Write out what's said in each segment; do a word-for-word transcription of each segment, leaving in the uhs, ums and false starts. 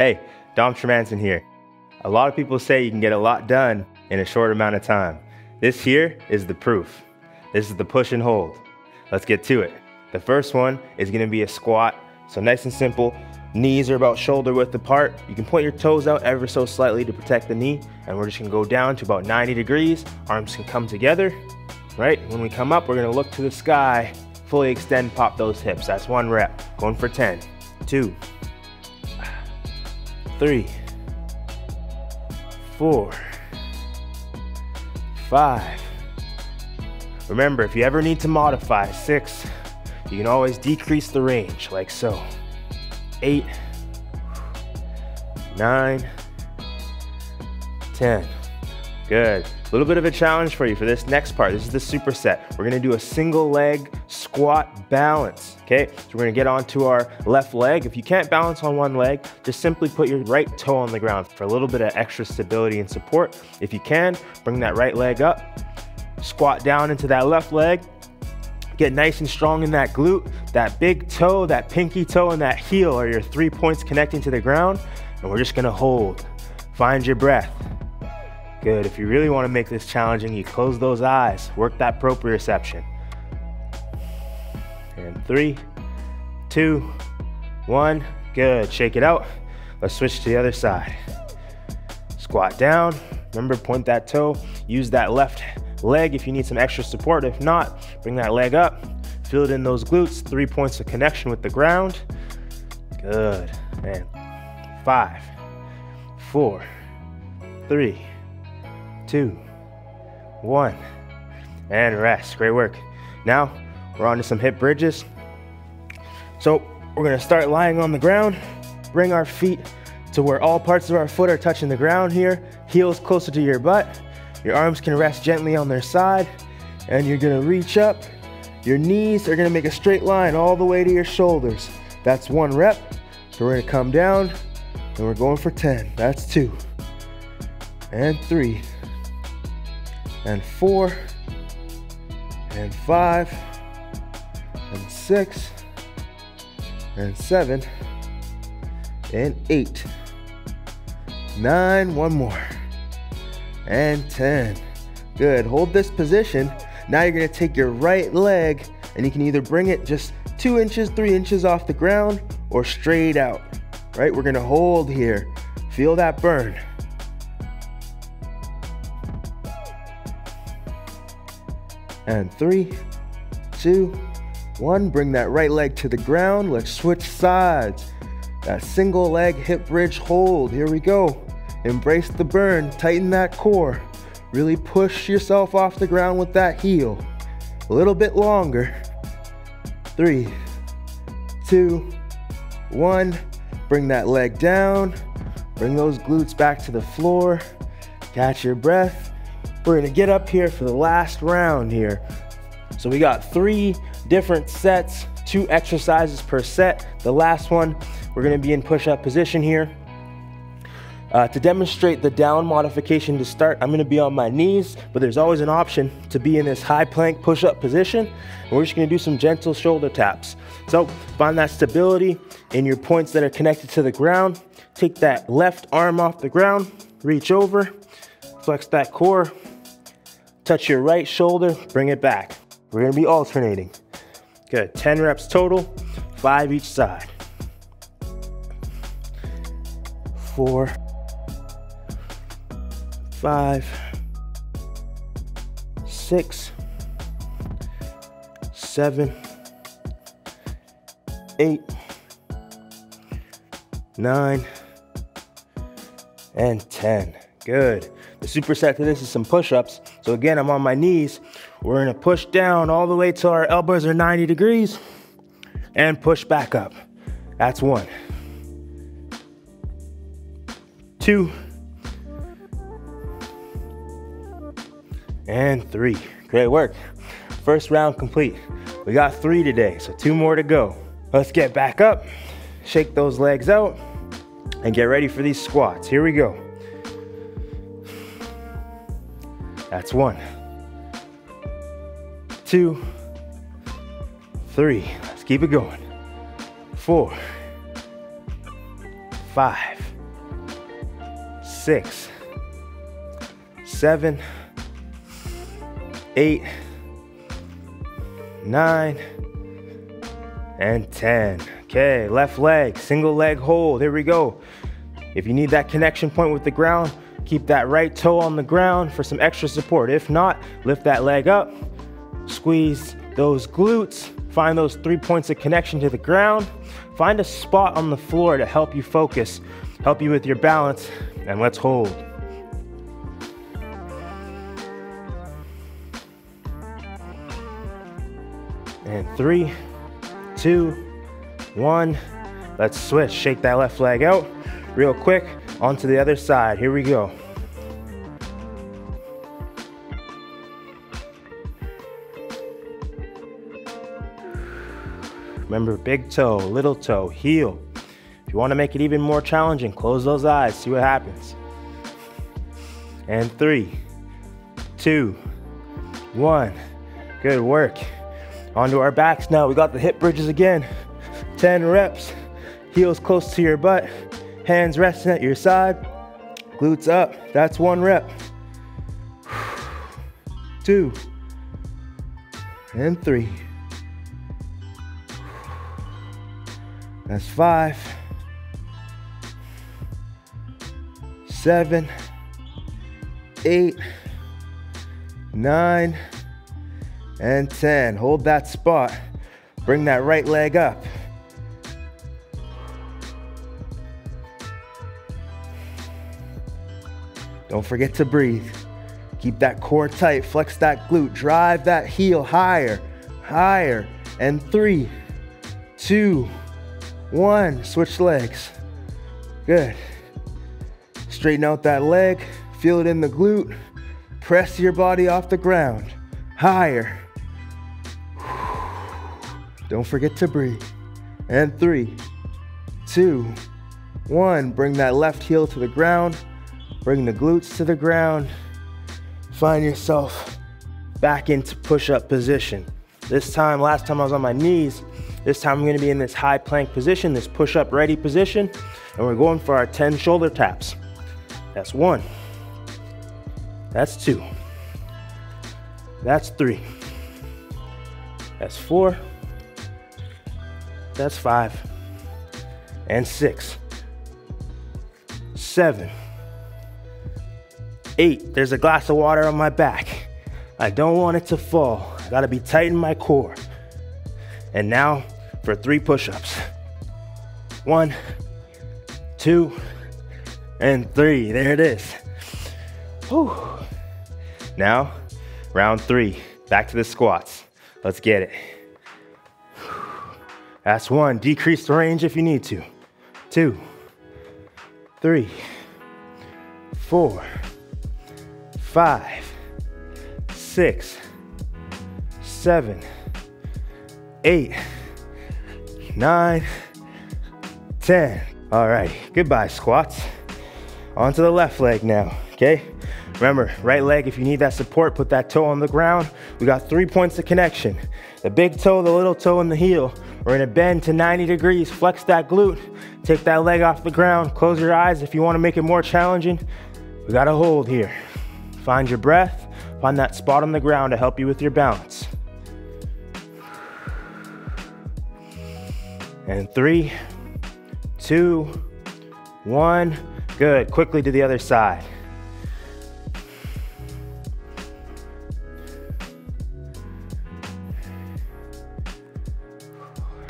Hey, Dom Tremanson here. A lot of people say you can get a lot done in a short amount of time. This here is the proof. This is the push and hold. Let's get to it. The first one is gonna be a squat. So nice and simple, knees are about shoulder width apart. You can point your toes out ever so slightly to protect the knee, and we're just gonna go down to about ninety degrees. Arms can come together, right? When we come up, we're gonna look to the sky, fully extend, pop those hips. That's one rep, going for ten, two, three, four, five. Remember, if you ever need to modify, six, you can always decrease the range, like so. Eight, nine, ten. Good. A little bit of a challenge for you for this next part. This is the superset. We're gonna do a single leg squat balance, okay? So we're gonna get onto our left leg. If you can't balance on one leg, just simply put your right toe on the ground for a little bit of extra stability and support. If you can, bring that right leg up, squat down into that left leg, get nice and strong in that glute, that big toe, that pinky toe, and that heel are your three points connecting to the ground, and we're just gonna hold. Find your breath. Good, if you really wanna make this challenging, you close those eyes, work that proprioception. And three, two, one, good. Shake it out. Let's switch to the other side. Squat down, remember, point that toe, use that left leg if you need some extra support. If not, bring that leg up, feel it in those glutes, three points of connection with the ground. Good, and five, four, three, two, one, and rest. Great work. Now we're on to some hip bridges. So we're gonna start lying on the ground, bring our feet to where all parts of our foot are touching the ground here, heels closer to your butt, your arms can rest gently on their side, and you're gonna reach up, your knees are gonna make a straight line all the way to your shoulders. That's one rep, so we're gonna come down, and we're going for ten, that's two, and three, and four, and five, and six, and seven, and eight, nine, one more, and ten. Good, hold this position. Now you're gonna take your right leg and you can either bring it just two inches, three inches off the ground or straight out, right? We're gonna hold here. Feel that burn. And three, two, one. Bring that right leg to the ground. Let's switch sides. That single leg hip bridge hold. Here we go. Embrace the burn. Tighten that core. Really push yourself off the ground with that heel. A little bit longer. Three, two, one. Bring that leg down. Bring those glutes back to the floor. Catch your breath. We're gonna get up here for the last round here. So we got three different sets, two exercises per set. The last one, we're gonna be in push-up position here. Uh, to demonstrate the down modification to start, I'm gonna be on my knees, but there's always an option to be in this high plank push-up position. And we're just gonna do some gentle shoulder taps. So find that stability in your points that are connected to the ground. Take that left arm off the ground, reach over, flex that core. Touch your right shoulder, bring it back. We're gonna be alternating. Good, ten reps total, five each side. Four, five, six, seven, eight, nine, and ten. Good. The superset to this is some push-ups. So again, I'm on my knees. We're gonna push down all the way till our elbows are ninety degrees and push back up. That's one, two, and three. Great work. First round complete. We got three today, so two more to go. Let's get back up, shake those legs out, and get ready for these squats. Here we go. That's one, two, three. Let's keep it going. Four, five, six, seven, eight, nine, and ten. Okay, left leg, single leg hold. Here we go. If you need that connection point with the ground, keep that right toe on the ground for some extra support. If not, lift that leg up, squeeze those glutes, find those three points of connection to the ground, find a spot on the floor to help you focus, help you with your balance, and let's hold. And three, two, one, let's switch. Shake that left leg out real quick, onto the other side. Here we go. Remember, big toe, little toe, heel. If you want to make it even more challenging, close those eyes, see what happens. And three, two, one. Good work. Onto our backs now. We got the hip bridges again. ten reps. Heels close to your butt. Hands resting at your side. Glutes up. That's one rep. Two. And three. That's five, seven, eight, nine, and ten. Hold that spot. Bring that right leg up. Don't forget to breathe. Keep that core tight, flex that glute, drive that heel higher, higher, and three, two, one, switch legs. Good. Straighten out that leg, feel it in the glute, press your body off the ground, higher. Don't forget to breathe. And three, two, one, bring that left heel to the ground, bring the glutes to the ground, find yourself back into push-up position. This time, last time I was on my knees, this time I'm gonna be in this high plank position, this push-up ready position, and we're going for our ten shoulder taps. That's one, that's two, that's three, that's four, that's five, and six, seven, eight, there's a glass of water on my back. I don't want it to fall. I gotta be tight in my core. And now for three push-ups. One, two, and three. There it is. Whew. Now, round three. Back to the squats. Let's get it. That's one. Decrease the range if you need to. Two, three, four, five, six, seven, eight, nine, ten. All right, goodbye squats. Onto the left leg now, okay? Remember, right leg, if you need that support, put that toe on the ground. We got three points of connection. The big toe, the little toe, and the heel. We're gonna bend to ninety degrees, flex that glute, take that leg off the ground, close your eyes if you wanna make it more challenging. We gotta hold here. Find your breath, find that spot on the ground to help you with your balance. And three, two, one, good. Quickly to the other side.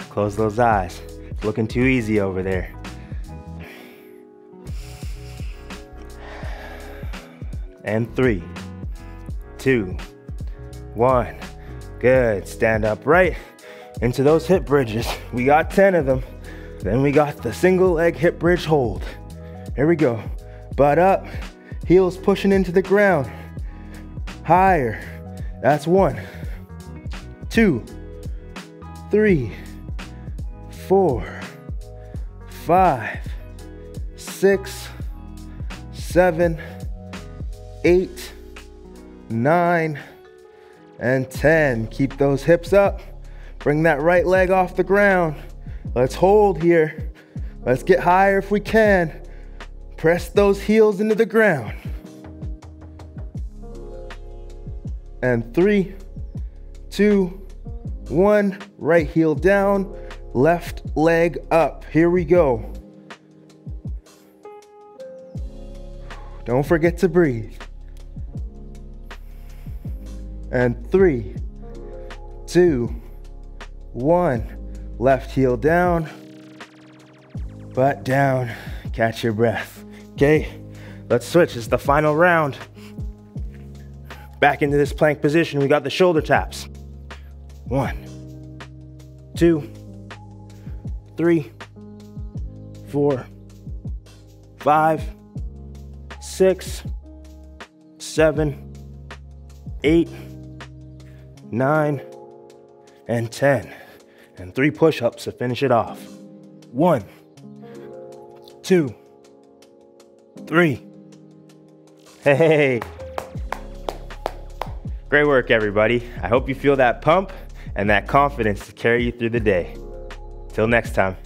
Close those eyes. It's looking too easy over there. And three, two, one. Good, stand upright into those hip bridges. We got ten of them. Then we got the single leg hip bridge hold. Here we go. Butt up, heels pushing into the ground. Higher, that's one, two, three, four, five, six, seven, eight, nine, and ten. Keep those hips up. Bring that right leg off the ground. Let's hold here. Let's get higher if we can. Press those heels into the ground. And three, two, one. Right heel down, left leg up. Here we go. Don't forget to breathe. And three, two, one. Left heel down, butt down. Catch your breath. Okay, let's switch. It's the final round. Back into this plank position. We got the shoulder taps. One, two, three, four, five, six, seven, eight, nine, and ten. And three push-ups to finish it off. One, two, three. Hey. Great work, everybody. I hope you feel that pump and that confidence to carry you through the day. Till next time.